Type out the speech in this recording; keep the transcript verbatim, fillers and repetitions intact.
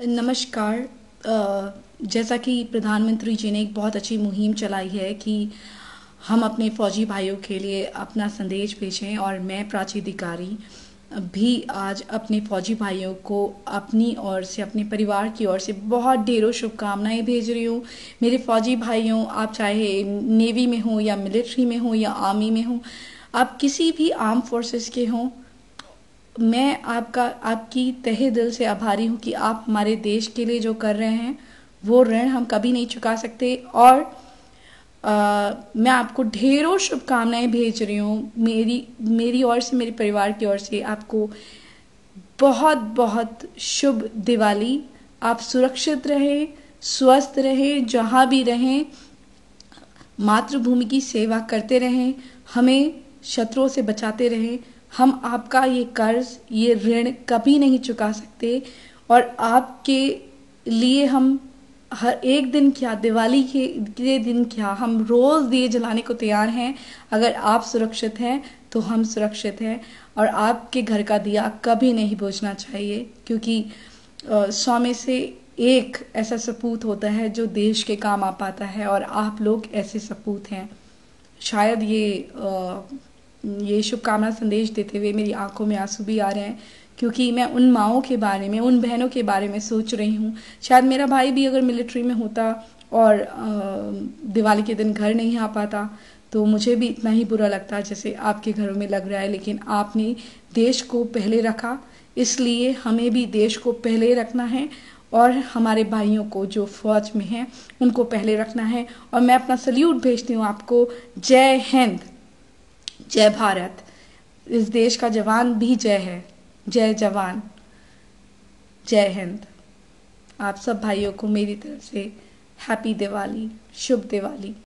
नमस्कार। जैसा कि प्रधानमंत्री जी ने एक बहुत अच्छी मुहिम चलाई है कि हम अपने फौजी भाइयों के लिए अपना संदेश भेजें, और मैं प्राची अधिकारी भी आज अपने फौजी भाइयों को अपनी ओर से, अपने परिवार की ओर से बहुत ढेरों शुभकामनाएं भेज रही हूँ। मेरे फौजी भाइयों, आप चाहे नेवी में हो या मिलिट्री में हो या आर्मी में हो, आप किसी भी आर्म फोर्सेस के हों, मैं आपका आपकी तहे दिल से आभारी हूँ कि आप हमारे देश के लिए जो कर रहे हैं वो ऋण हम कभी नहीं चुका सकते। और आ, मैं आपको ढेरों शुभकामनाएं भेज रही हूँ। मेरी मेरी ओर से, मेरे परिवार की ओर से आपको बहुत बहुत शुभ दिवाली। आप सुरक्षित रहें, स्वस्थ रहें, जहाँ भी रहें मातृभूमि की सेवा करते रहें, हमें शत्रुओं से बचाते रहें। हम आपका ये कर्ज, ये ऋण कभी नहीं चुका सकते, और आपके लिए हम हर एक दिन क्या, दिवाली के दिन क्या, हम रोज़ दिए जलाने को तैयार हैं। अगर आप सुरक्षित हैं तो हम सुरक्षित हैं, और आपके घर का दिया कभी नहीं बुझना चाहिए, क्योंकि सौ में से एक ऐसा सपूत होता है जो देश के काम आ पाता है, और आप लोग ऐसे सपूत हैं। शायद ये आ, ये शुभकामना संदेश देते हुए मेरी आंखों में आंसू भी आ रहे हैं, क्योंकि मैं उन माओं के बारे में, उन बहनों के बारे में सोच रही हूँ। शायद मेरा भाई भी अगर मिलिट्री में होता और दिवाली के दिन घर नहीं आ पाता तो मुझे भी इतना ही बुरा लगता जैसे आपके घरों में लग रहा है। लेकिन आपने देश को पहले रखा, इसलिए हमें भी देश को पहले रखना है, और हमारे भाइयों को जो फौज में हैं उनको पहले रखना है। और मैं अपना सल्यूट भेजती हूँ आपको। जय हिंद, जय भारत। इस देश का जवान भी जय है, जय जवान, जय हिंद। आप सब भाइयों को मेरी तरफ से हैप्पी दिवाली, शुभ दिवाली।